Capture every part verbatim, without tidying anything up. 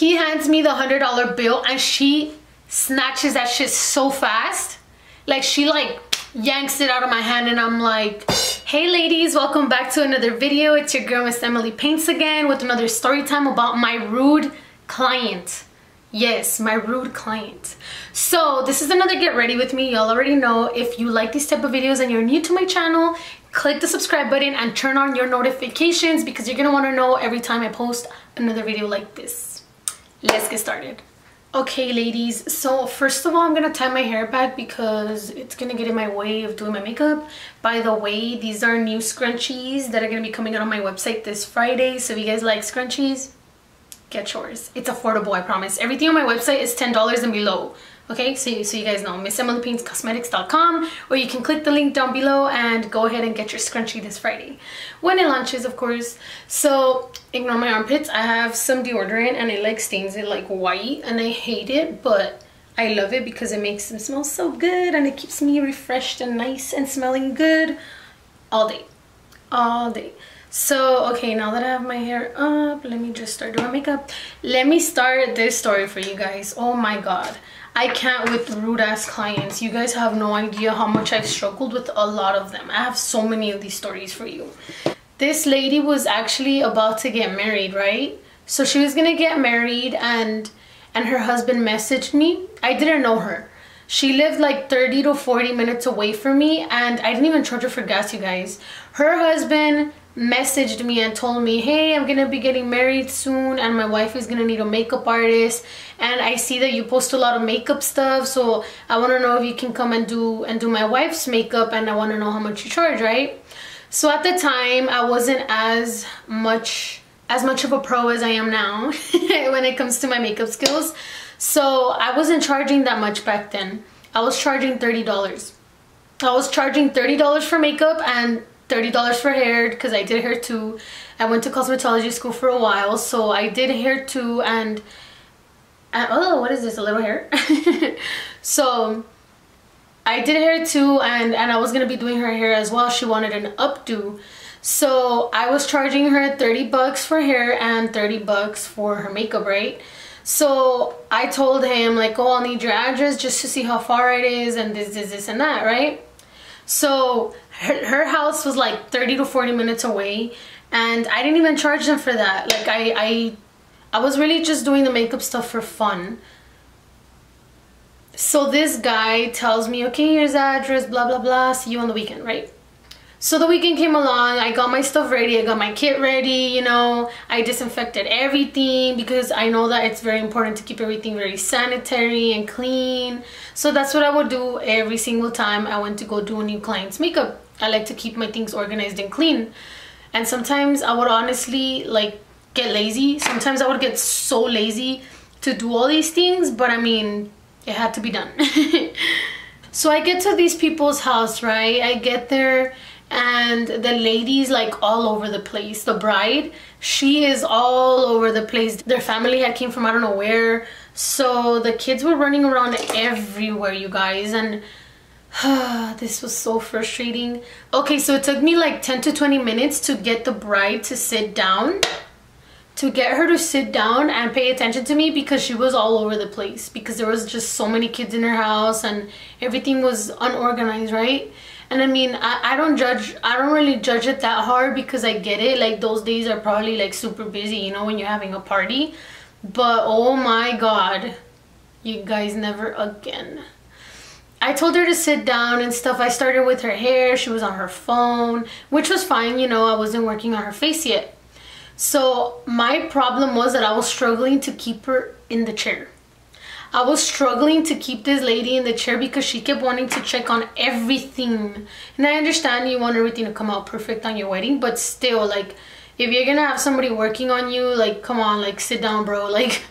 He hands me the one hundred dollar bill and she snatches that shit so fast. Like, she like yanks it out of my hand and I'm like, hey ladies, welcome back to another video. It's your girl Miss Emily Paints again with another story time about my rude client. Yes, my rude client. So this is another get ready with me. Y'all already know, if you like these type of videos and you're new to my channel, click the subscribe button and turn on your notifications because you're gonna want to know every time I post another video like this. Let's get started. Okay ladies, so first of all, I'm gonna tie my hair back because it's gonna get in my way of doing my makeup. By the way, these are new scrunchies that are gonna be coming out on my website this Friday, so if you guys like scrunchies, get yours. It's affordable, I promise. Everything on my website is ten dollars and below. Okay, so, so you guys know, miss emily paints cosmetics dot com, or you can click the link down below and go ahead and get your scrunchie this Friday when it launches, of course. So ignore my armpits. I have some deodorant and it like stains it like white and I hate it, but I love it because it makes them smell so good and it keeps me refreshed and nice and smelling good all day, all day. So, okay, now that I have my hair up, let me just start doing makeup. Let me start this story for you guys. Oh my God. I can't with rude ass clients. You guys have no idea how much I've struggled with a lot of them. I have so many of these stories for you. This lady was actually about to get married, right? So she was gonna get married and and her husband messaged me. I didn't know her. She lived like thirty to forty minutes away from me and I didn't even charge her for gas, you guys. Her husband messaged me and told me, hey, I'm gonna be getting married soon and my wife is gonna need a makeup artist and I see that you post a lot of makeup stuff, so I wanna know if you can come and do and do my wife's makeup and I wanna know how much you charge, right? So at the time, I wasn't as much as much of a pro as I am now when it comes to my makeup skills. So I wasn't charging that much back then. I was charging thirty dollars. I was charging thirty dollars for makeup and thirty dollars for hair because I did hair too. I went to cosmetology school for a while, so I did hair too and, and oh, what is this, a little hair? So I did hair too and, and I was going to be doing her hair as well. She wanted an updo. So I was charging her thirty bucks for hair and thirty bucks for her makeup, right? So I told him like, oh, I'll need your address just to see how far it is and this, this, this and that, right? So her, her house was like thirty to forty minutes away and I didn't even charge them for that. Like I, I, I was really just doing the makeup stuff for fun. So this guy tells me, okay, here's the address, blah, blah, blah. See you on the weekend, right? So the weekend came along, I got my stuff ready, I got my kit ready, you know, I disinfected everything because I know that it's very important to keep everything very sanitary and clean. So that's what I would do every single time I went to go do a new client's makeup. I like to keep my things organized and clean. And sometimes I would honestly like get lazy. Sometimes I would get so lazy to do all these things, but I mean, it had to be done. So I get to these people's house, right? I get there. And the lady's like all over the place. The bride, she is all over the place. Their family had came from I don't know where. So the kids were running around everywhere, you guys. And uh, this was so frustrating. Okay, so it took me like ten to twenty minutes to get the bride to sit down. To get her to sit down and pay attention to me because she was all over the place. Because there was just so many kids in her house and everything was unorganized, right? And I mean, I, I don't judge, I don't really judge it that hard because I get it. Like those days are probably like super busy, you know, when you're having a party. But oh my God, you guys, never again. I told her to sit down and stuff. I started with her hair, she was on her phone, which was fine, you know, I wasn't working on her face yet. So my problem was that I was struggling to keep her in the chair. I was struggling to keep this lady in the chair because she kept wanting to check on everything. And I understand you want everything to come out perfect on your wedding, but still, like, if you're gonna have somebody working on you, like, come on, like, sit down, bro. Like,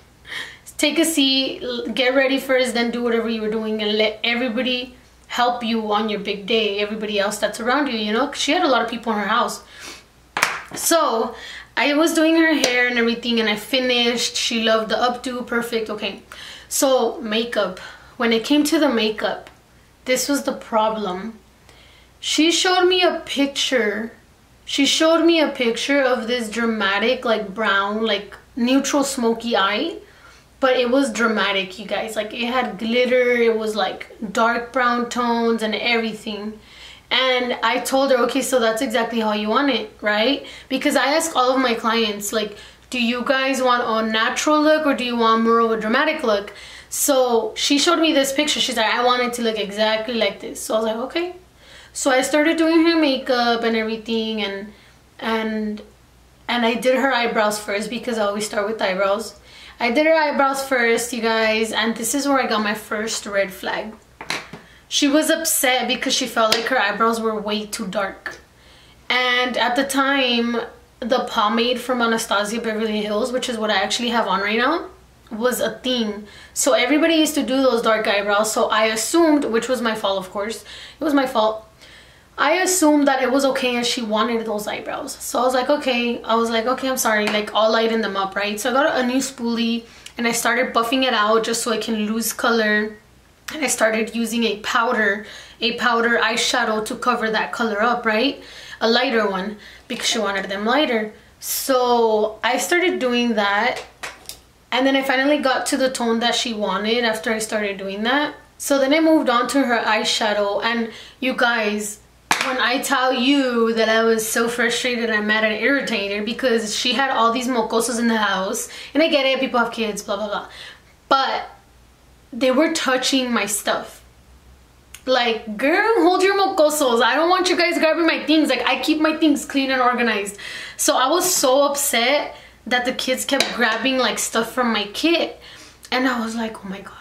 take a seat, get ready first, then do whatever you were doing and let everybody help you on your big day, everybody else that's around you, you know? 'Cause she had a lot of people in her house. So I was doing her hair and everything and I finished. She loved the updo, perfect, okay. So makeup, when it came to the makeup, this was the problem. She showed me a picture. She showed me a picture of this dramatic, like brown, like neutral smoky eye But it was dramatic, you guys. Like, it had glitter, it was like dark brown tones and everything. And I told her, okay, so that's exactly how you want it, right? Because I ask all of my clients, like, do you guys want a natural look or do you want more of a dramatic look? So she showed me this picture. She's like, I want it to look exactly like this. So I was like, okay. So I started doing her makeup and everything, and and and I did her eyebrows first because I always start with eyebrows. I did her eyebrows first, you guys, and this is where I got my first red flag. She was upset because she felt like her eyebrows were way too dark. And at the time, the pomade from Anastasia Beverly Hills, which is what I actually have on right now, was a thing. So everybody used to do those dark eyebrows. So I assumed, which was my fault, of course, it was my fault, I assumed that it was okay and she wanted those eyebrows. So I was like, okay. I was like, okay, I'm sorry. Like, I'll lighten them up, right? So I got a new spoolie and I started buffing it out just so it can lose color. And I started using a powder, a powder eyeshadow to cover that color up, right? A lighter one, because she wanted them lighter. So I started doing that. And then I finally got to the tone that she wanted after I started doing that. So then I moved on to her eyeshadow. And you guys, when I tell you that I was so frustrated and mad and irritated because she had all these mocosas in the house. And I get it, people have kids, blah, blah, blah. But they were touching my stuff. Like, girl, hold your mocosos. I don't want you guys grabbing my things. Like, I keep my things clean and organized. So I was so upset that the kids kept grabbing like stuff from my kit, and I was like, oh my god.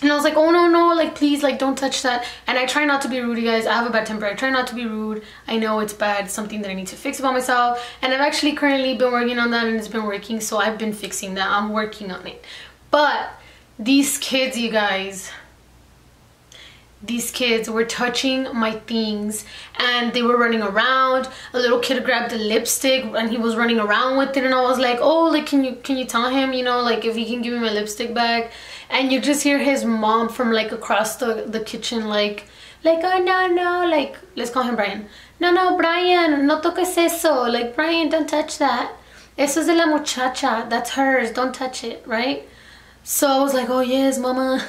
And I was like, oh no, no, like, please, like, don't touch that. And I try not to be rude, you guys. I have a bad temper. I try not to be rude. I know it's bad, something that I need to fix about myself, and I've actually currently been working on that, and it's been working. So I've been fixing that. I'm working on it. But these kids, you guys, these kids were touching my things, and they were running around. A little kid grabbed the lipstick and he was running around with it, and I was like, oh, like, can you can you tell him, you know, like, if he can give me my lipstick back? And you just hear his mom from like across the, the kitchen, like like oh no no, like, let's call him Brian. No no, Brian, no toques eso. Like, Brian, don't touch that. Eso es de la muchacha. That's hers. Don't touch it, right? So I was like, oh yes, mama,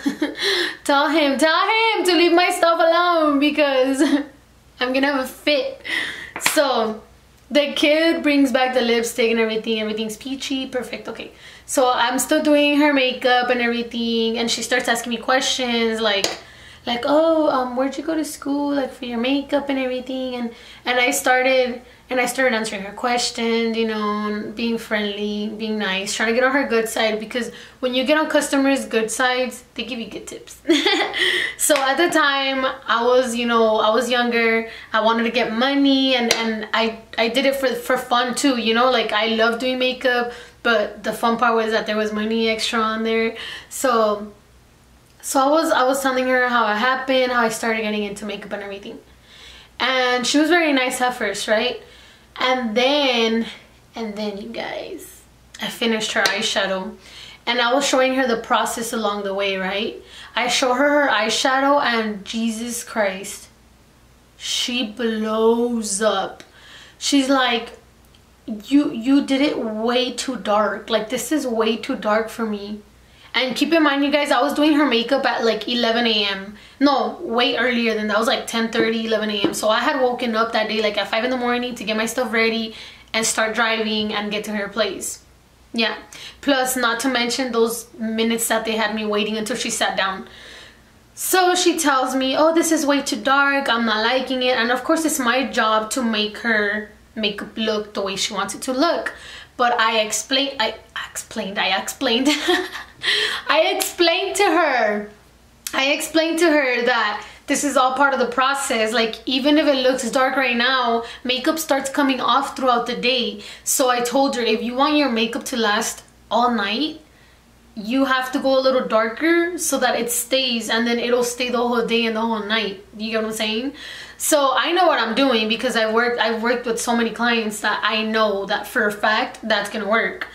tell him, tell him to leave my stuff alone because I'm gonna have a fit. So the kid brings back the lipstick and everything. Everything's peachy, perfect, okay. So I'm still doing her makeup and everything, and she starts asking me questions like, like, oh, um, where'd you go to school, like, for your makeup and everything? And, and I started, and I started answering her questions, you know, being friendly, being nice, trying to get on her good side, because when you get on customers' good sides, they give you good tips. So at the time, I was, you know, I was younger, I wanted to get money, and, and I, I did it for, for fun too, you know, like, I love doing makeup, but the fun part was that there was money extra on there. So... So I was I was telling her how it happened, how I started getting into makeup and everything. And she was very nice at first, right? And then, and then you guys, I finished her eyeshadow. And I was showing her the process along the way, right? I show her her eyeshadow, and Jesus Christ, she blows up. She's like, you, you did it way too dark. Like, this is way too dark for me. And keep in mind, you guys, I was doing her makeup at like eleven A M No, way earlier than that. I was like ten thirty, eleven A M So I had woken up that day like at five in the morning to get my stuff ready and start driving and get to her place. Yeah. Plus, not to mention those minutes that they had me waiting until she sat down. So she tells me, oh, this is way too dark. I'm not liking it. And of course, it's my job to make her makeup look the way she wants it to look. But I explained, I explained, I explained, I explained to her, I explained to her that this is all part of the process. Like, even if it looks dark right now, makeup starts coming off throughout the day. So I told her, if you want your makeup to last all night, you have to go a little darker so that it stays, and then it'll stay the whole day and the whole night. You get what I'm saying? So I know what I'm doing because I've worked, I've worked with so many clients that I know that for a fact that's gonna work.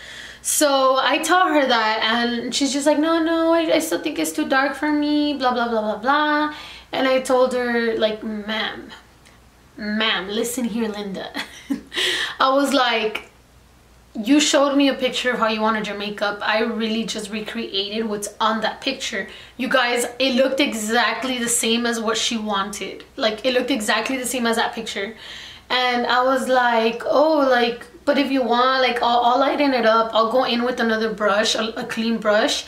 So I tell her that, and she's just like, no, no, I, I still think it's too dark for me, blah, blah, blah, blah, blah. And I told her, like, ma'am, ma'am, listen here, Linda. I was like, You showed me a picture of how you wanted your makeup. I really just recreated what's on that picture. You guys, it looked exactly the same as what she wanted. Like, it looked exactly the same as that picture. And I was like, oh, like, but if you want, like, I'll, I'll lighten it up. I'll go in with another brush, a, a clean brush,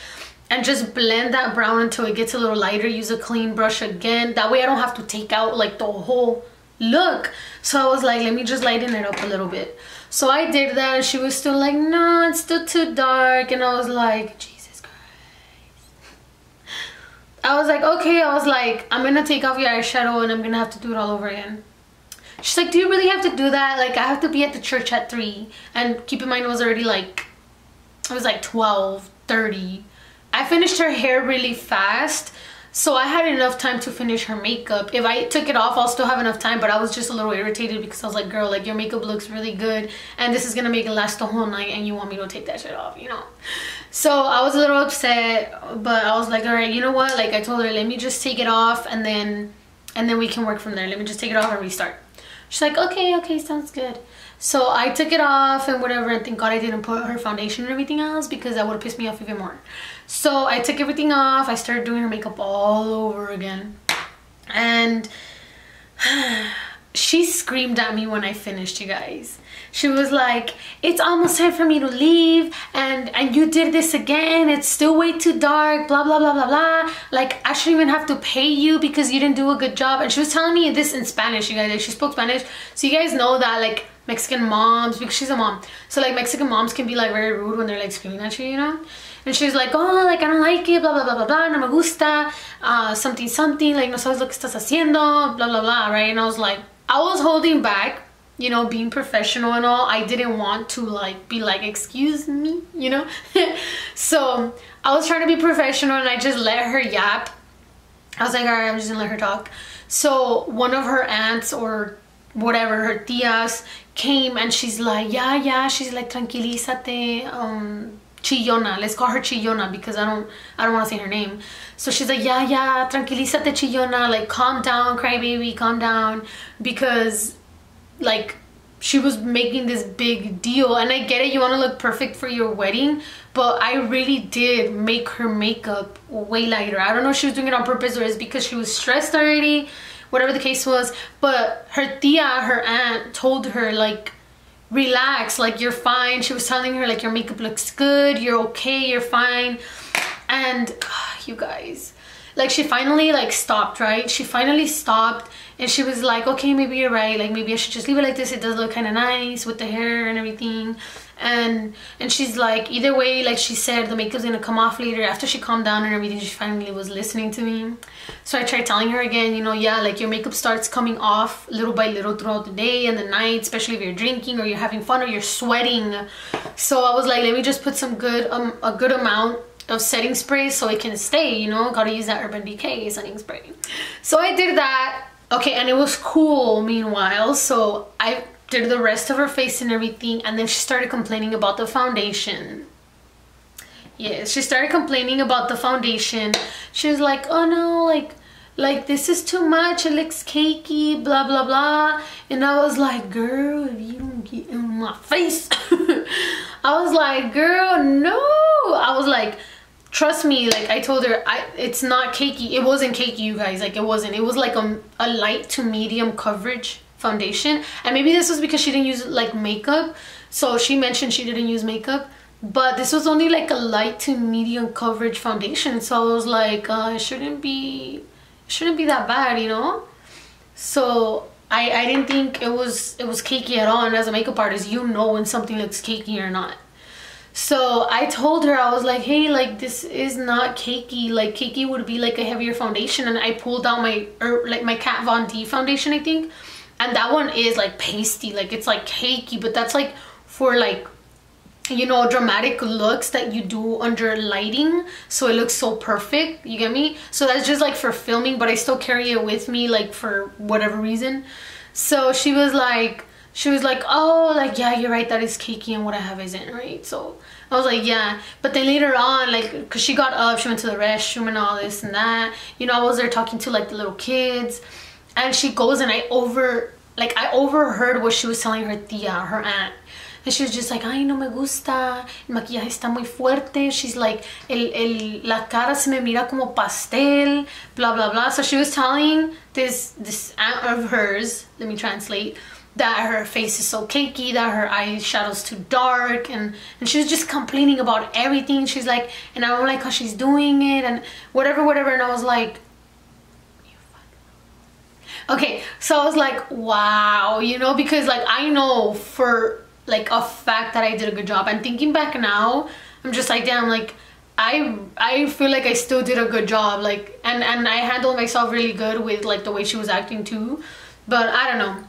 and just blend that brown until it gets a little lighter. Use a clean brush again. That way I don't have to take out, like, the whole look. So I was like, let me just lighten it up a little bit. So I did that, and she was still like, no, it's still too dark. And I was like, Jesus Christ. I was like, okay. I was like, I'm gonna take off your eyeshadow and I'm gonna have to do it all over again. She's like, do you really have to do that? Like, I have to be at the church at three. And keep in mind, it was already like, it was like twelve thirty. I finished her hair really fast, so I had enough time to finish her makeup. If I took it off, I'll still have enough time, but I was just a little irritated because I was like, girl, like, your makeup looks really good, and this is gonna make it last the whole night, and you want me to take that shit off, you know? So I was a little upset, but I was like, all right, you know what? Like, I told her, let me just take it off, and then, and then we can work from there. Let me just take it off and restart. She's like, okay, okay, sounds good. So I took it off and whatever, and thank God I didn't put her foundation and everything else, because that would have pissed me off even more. So I took everything off. I started doing her makeup all over again. And she screamed at me when I finished, you guys. She was like, it's almost time for me to leave, and, and you did this again. It's still way too dark, blah, blah, blah, blah, blah. Like, I shouldn't even have to pay you because you didn't do a good job. And she was telling me this in Spanish, you guys. Like, she spoke Spanish. So you guys know that, like, Mexican moms, because she's a mom, so like Mexican moms can be like very rude when they're like screaming at you, you know. And she's like, oh, like, I don't like it, blah blah blah blah blah, no me gusta, uh, something something, like, no sabes lo que estás haciendo, blah blah blah, right? And I was like, I was holding back, you know, being professional and all. I didn't want to like be like, excuse me, you know. So I was trying to be professional, and I just let her yap. I was like, all right, I'm just gonna let her talk. So one of her aunts or whatever, her tias, came, and she's like, yeah, yeah, she's like, tranquilízate, um, Chillona, let's call her Chillona because I don't, I don't want to say her name. So she's like, yeah, yeah, tranquilízate, Chillona, like, calm down, crybaby, calm down, because, like, she was making this big deal, and I get it, you want to look perfect for your wedding, but I really did make her makeup way lighter. I don't know if she was doing it on purpose or it's because she was stressed already, whatever the case was, but her tia, her aunt, told her, like, relax, like, you're fine. She was telling her, like, your makeup looks good, you're okay, you're fine. And uh, you guys, like, she finally, like, stopped, right? She finally stopped, and she was like, okay, maybe you're right, like, maybe I should just leave it like this, it does look kind of nice with the hair and everything. And and she's like, either way, like, she said, the makeup's gonna come off later. After she calmed down and everything, she finally was listening to me. So I tried telling her again, you know, yeah, like, your makeup starts coming off little by little throughout the day and the night, especially if you're drinking or you're having fun or you're sweating. So I was like, let me just put some good um, a good amount of setting spray so it can stay, you know, gotta use that Urban Decay setting spray. So I did that, okay, and it was cool meanwhile. So I did the rest of her face and everything, and then she started complaining about the foundation. Yes, she started complaining about the foundation. She was like, oh no, like, like, this is too much, it looks cakey, blah blah blah. And I was like, girl, if you don't get in my face. I was like, girl, no. I was like, trust me, like, I told her, I, it's not cakey. It wasn't cakey, you guys, like, it wasn't. It was like a, a light to medium coverage foundation. And maybe this was because she didn't use, like, makeup. So she mentioned she didn't use makeup, but this was only like a light to medium coverage foundation. So I was like, uh, it shouldn't be, it shouldn't be that bad, you know? So I, I didn't think it was, it was cakey at all. And as a makeup artist, you know when something looks cakey or not. So I told her, I was like, hey, like, this is not cakey. Like, cakey would be like a heavier foundation. And I pulled out my, er, like, my Kat Von D foundation, I think. And that one is like pasty, like, it's like cakey, but that's like for, like, you know, dramatic looks that you do under lighting. So it looks so perfect, you get me? So that's just like for filming, but I still carry it with me, like, for whatever reason. So she was like, she was like, oh, like, yeah, you're right, that is cakey, and what I have isn't, right? So I was like, yeah. But then later on, like, because she got up, she went to the restroom and all this and that. You know, I was there talking to, like, the little kids. And she goes, and I over, like, I overheard what she was telling her tia, her aunt. And she was just like, ay, no me gusta, el maquillaje está muy fuerte. She's like, el, el, la cara se me mira como pastel, blah, blah, blah. So she was telling this, this aunt of hers, let me translate, that her face is so cakey, that her eyeshadow's too dark, and, and she was just complaining about everything. She's like, and I don't like how she's doing it, and whatever, whatever. And I was like, okay, so I was like, wow, you know, because like I know for like a fact that I did a good job. And thinking back now, I'm just like, damn, like I I feel like I still did a good job, like, and and I handled myself really good with like the way she was acting too. But I don't know.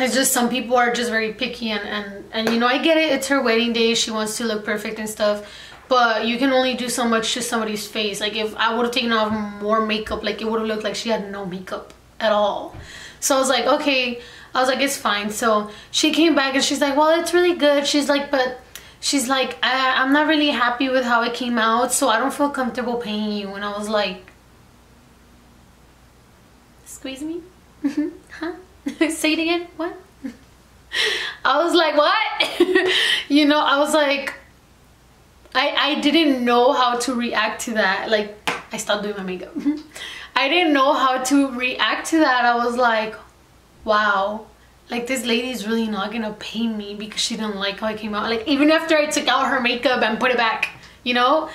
It's just some people are just very picky, and, and, and you know, I get it, it's her wedding day, she wants to look perfect and stuff, but you can only do so much to somebody's face. Like if I would have taken off more makeup, like it would have looked like she had no makeup at all. So I was like, okay, I was like, it's fine. So she came back and she's like, well, it's really good. She's like, but she's like, I, I'm not really happy with how it came out, so I don't feel comfortable paying you. And I was like, squeeze me? Mm-hmm. Huh? Say it again. What? I was like, what? You know, I was like, I I didn't know how to react to that. Like, I stopped doing my makeup. I didn't know how to react to that. I was like, wow, like this lady is really not gonna pay me because she didn't like how I came out. Like even after I took out her makeup and put it back, you know.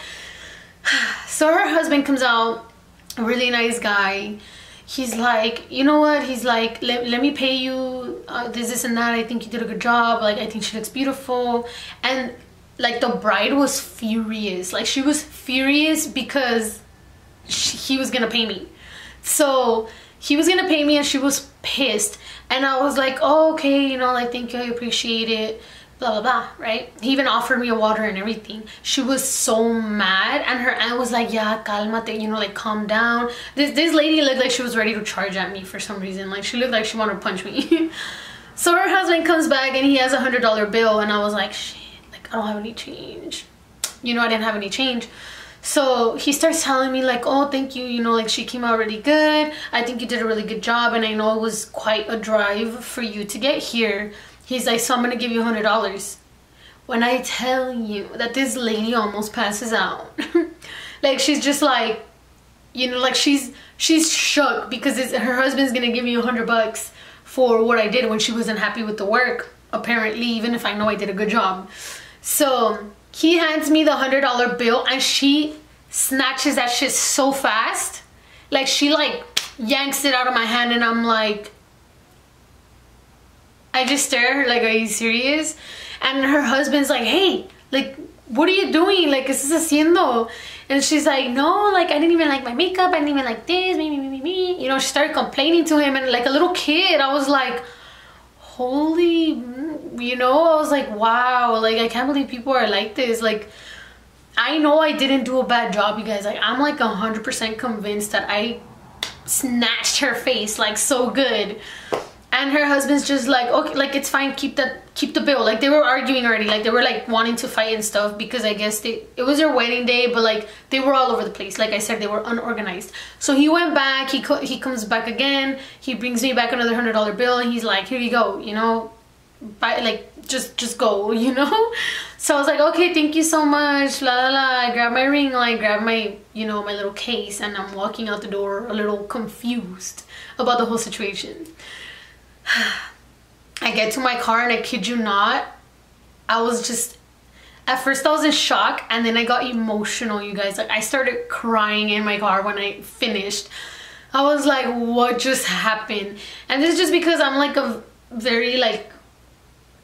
So her husband comes out, a really nice guy. He's like, you know what, he's like, let, let me pay you uh, this, this and that. I think you did a good job. Like, I think she looks beautiful. And like the bride was furious. Like she was furious because she, he was gonna pay me. So he was gonna pay me and she was pissed. And I was like, oh, okay, you know, like, thank you, I appreciate it, blah, blah, blah, right? He even offered me a water and everything. She was so mad, and her aunt was like, yeah, calmate, you know, like, calm down. This, this lady looked like she was ready to charge at me for some reason. Like, she looked like she wanted to punch me. So her husband comes back, and he has a one hundred dollar bill, and I was like, shit, like, I don't have any change. You know, I didn't have any change. So he starts telling me, like, oh, thank you, you know, like, she came out really good. I think you did a really good job, and I know it was quite a drive for you to get here. He's like, so I'm gonna give you one hundred dollars. When I tell you that this lady almost passes out. Like, she's just like, you know, like she's she's shook because it's, her husband's gonna give me one hundred bucks for what I did when she wasn't happy with the work, apparently, even if I know I did a good job. So he hands me the one hundred dollar bill, and she snatches that shit so fast. Like, she like yanks it out of my hand, and I'm like, I just stare at her like, are you serious? And her husband's like, hey, like, what are you doing? Like, ¿qué estás haciendo? And she's like, no, like, I didn't even like my makeup. I didn't even like this, me, me, me, me, me. You know, she started complaining to him. And like a little kid, I was like, holy, you know, I was like, wow. Like, I can't believe people are like this. Like, I know I didn't do a bad job, you guys. Like, I'm like one hundred percent convinced that I snatched her face, like, so good. And her husband's just like, okay, like, it's fine, keep that, keep the bill. Like, they were arguing already, like, they were like wanting to fight and stuff because I guess they, it was their wedding day, but like they were all over the place. Like I said, they were unorganized. So he went back, he co he comes back again, he brings me back another hundred dollar bill, and he's like, here you go, you know, buy, like, just just go, you know. So I was like, okay, thank you so much, la la la. I grab my ring, like, grab my, you know, my little case, and I'm walking out the door a little confused about the whole situation. I get to my car, and I kid you not, I was just, at first I was in shock, and then I got emotional, you guys. Like, I started crying in my car when I finished. I was like, what just happened? And this is just because I'm like a very like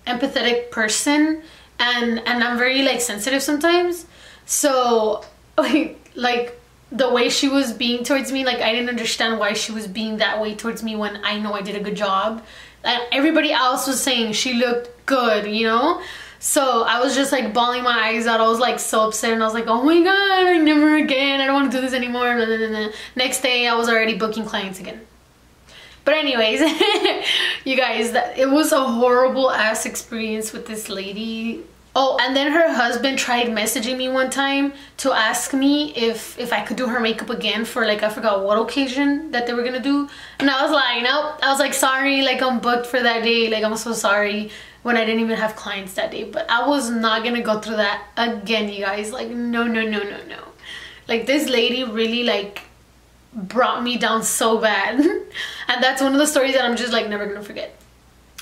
empathetic person, and and I'm very like sensitive sometimes. So like, the way she was being towards me, like, I didn't understand why she was being that way towards me when I know I did a good job. And everybody else was saying she looked good, you know? So I was just like bawling my eyes out. I was like so upset, and I was like, oh my god, never again. I don't want to do this anymore. Blah, blah, blah. Next day, I was already booking clients again. But anyways, you guys, that, it was a horrible ass experience with this lady. Oh, and then her husband tried messaging me one time to ask me if if I could do her makeup again for, like, I forgot what occasion that they were gonna do. And I was like, nope. I was like, sorry, like, I'm booked for that day. Like, I'm so sorry. when I didn't even have clients that day. But I was not gonna go through that again, you guys. Like, no, no, no, no, no. Like, this lady really, like, brought me down so bad. And that's one of the stories that I'm just, like, never gonna forget.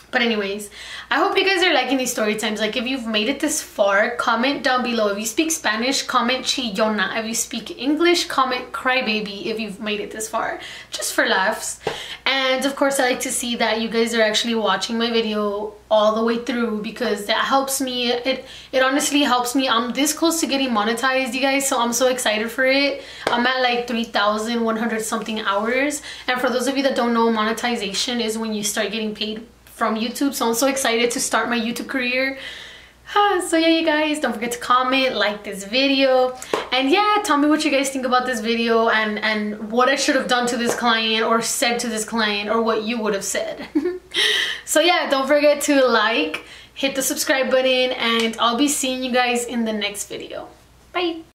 But anyways, I hope you guys are liking these story times. Like, if you've made it this far, comment down below. If you speak Spanish, comment chillona. If you speak English, comment crybaby if you've made it this far. Just for laughs. And of course, I like to see that you guys are actually watching my video all the way through, because that helps me. It, it honestly helps me. I'm this close to getting monetized, you guys, so I'm so excited for it. I'm at like three thousand one hundred something hours. And for those of you that don't know, monetization is when you start getting paid from YouTube, so I'm so excited to start my YouTube career. So yeah, you guys, don't forget to comment, like this video, and yeah, tell me what you guys think about this video, and and what I should have done to this client, or said to this client, or what you would have said. So yeah, don't forget to like, hit the subscribe button, and I'll be seeing you guys in the next video. Bye.